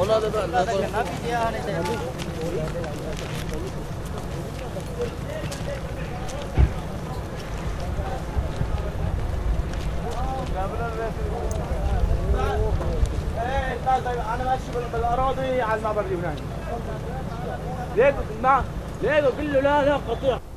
انا ماشي بالاراضي على المعبر اليوناني. ليه قلت له لا قطيع.